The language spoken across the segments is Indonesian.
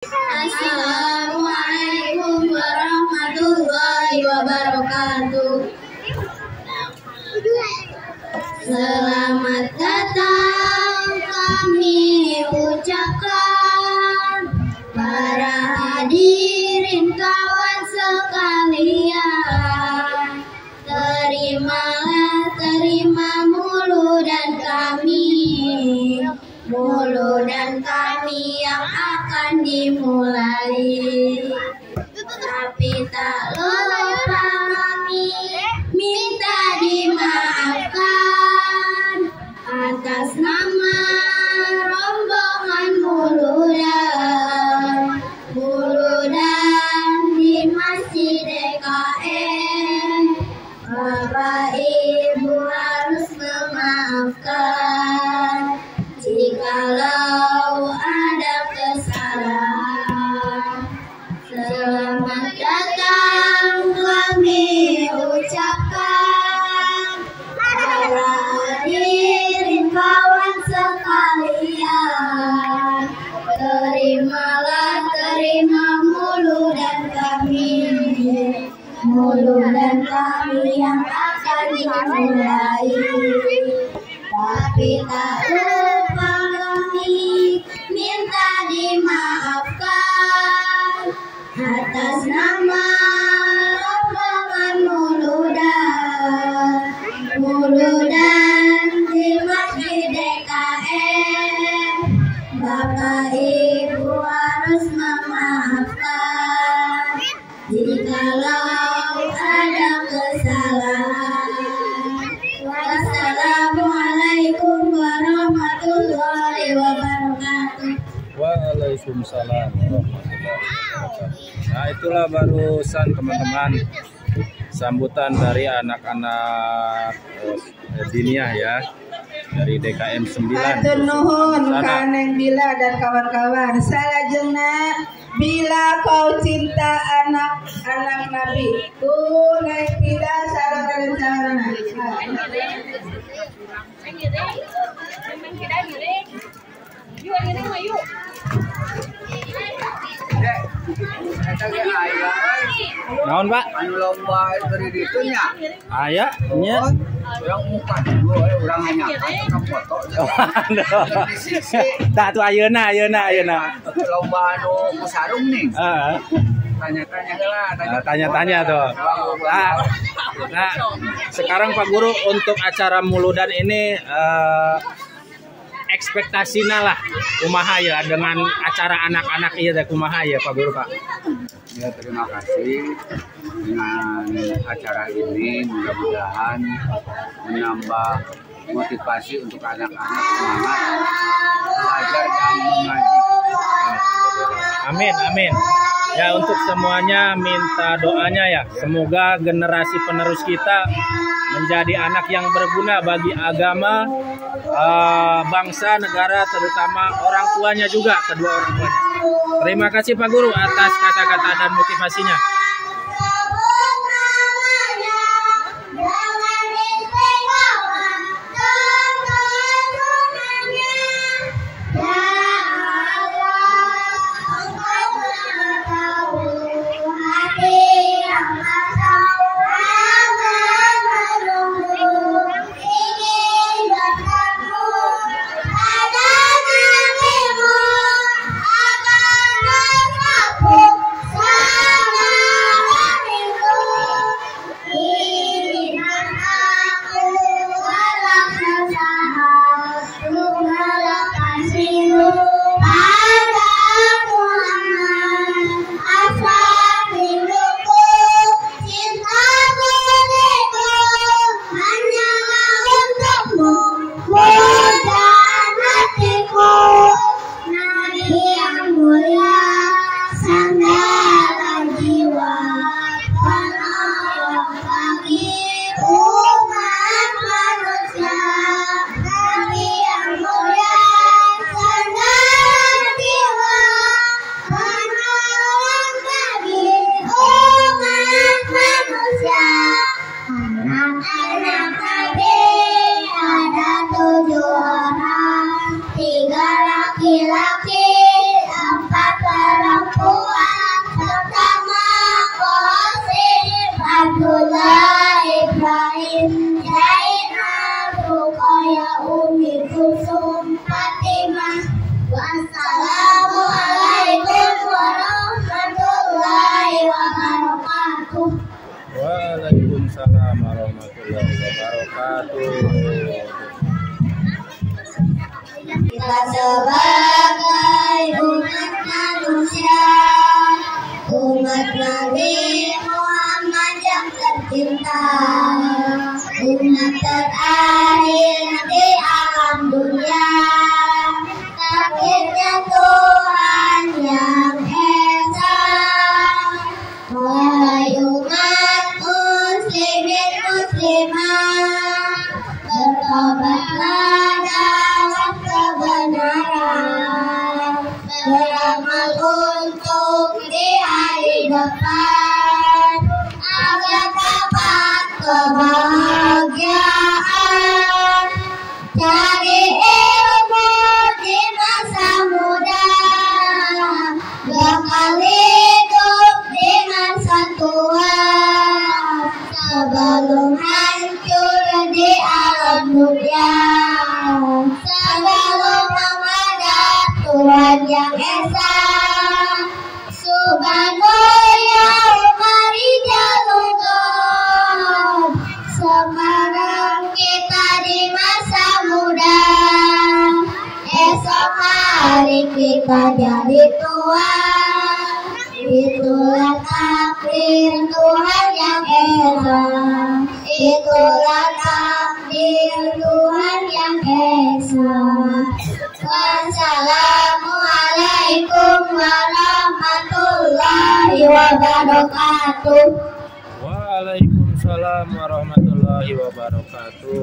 Assalamualaikum warahmatullahi wabarakatuh. Selamat datang kami ucapkan para hadirin kawan sekalian. Terima Maulud dan kami. Maulud dan kami yang akan dimulai, tapi tak lupa kami minta dimaafkan atas nama rombongan Mauludan di Masjid DKM. Bapak Ibu harus memaafkan jikalau ada kesalahan. Selamat datang kami ucapkan para hadirin kawan sekalian. Terima Maulud dan kami, Maulud dan kami yang akan dimulai, tapi tak lupa kami minta dimaafkan atas nama rombongan Mauludan di Masjid DKM. Bapak Ibu harus memaafkan jikalau ada kesalahan. Assalamualaikum warahmatullahi wabarakatuh. Waalaikumsalam warahmatullahi wabarakatuh. Nah, itulah barusan teman-teman sambutan dari anak-anak Diniyah ya, dari DKM 9. Atur nuhun kaneng Bila dan kawan-kawan. Salajengna bila kau cinta anak-anak Nabi. Tu naik kita sarana-sarana. Naon Pak? Anu lomba dari ditunya. Aya, nya. Urang muka dulu, urang hanya foto. Tah tu ayeuna. Lomba anu musarung nih. Heeh. Tanya-tanya tuh. Nah, sekarang Pak Guru untuk acara Mauludan ini ekspektasinya lah kumaha ya dengan acara anak-anak ieu teh kumaha ya Pak Guru Pak? Ya, terima kasih dengan acara ini, mudah-mudahan menambah motivasi untuk anak-anak semangat belajar dan mengaji. Amin, amin. Ya, untuk semuanya minta doanya ya. Semoga generasi penerus kita menjadi anak yang berguna bagi agama, bangsa, negara, terutama orang tuanya juga, kedua orang tuanya. Terima kasih Pak Guru atas kata-kata dan motivasinya. depan agar dapat kebahagiaan, cari ilmu di masa muda, bakal hidup di masa tua, sebelum hancur di alam dunia, sebelum mengada Tuhan yang esa. Kita jadi tua, itulah takdir Tuhan yang esa, itulah takdir Tuhan yang esa. Wassalamualaikum warahmatullahi wabarakatuh. Waalaikumsalam warahmatullahi wabarakatuh.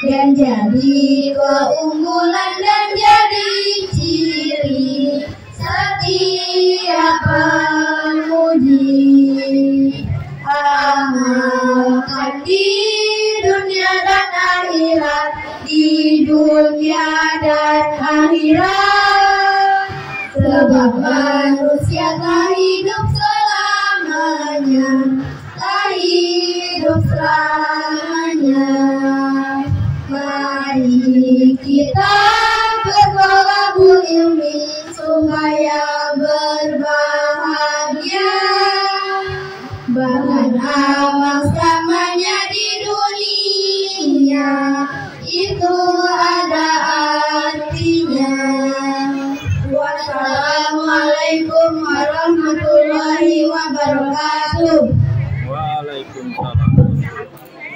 Dan jadi keunggulan dan jadi ciri setiap pemudi. Amalkan di dunia dan akhirat, di dunia dan akhirat, sebab manusia tak hidup selamanya, tak hidup selamanya. Mari kita bertolabul ilmi supaya berbahagia, bahkan awal samanya di dunia itu ada artinya. Wassalamualaikum warahmatullahi wabarakatuh. Waalaikumsalam.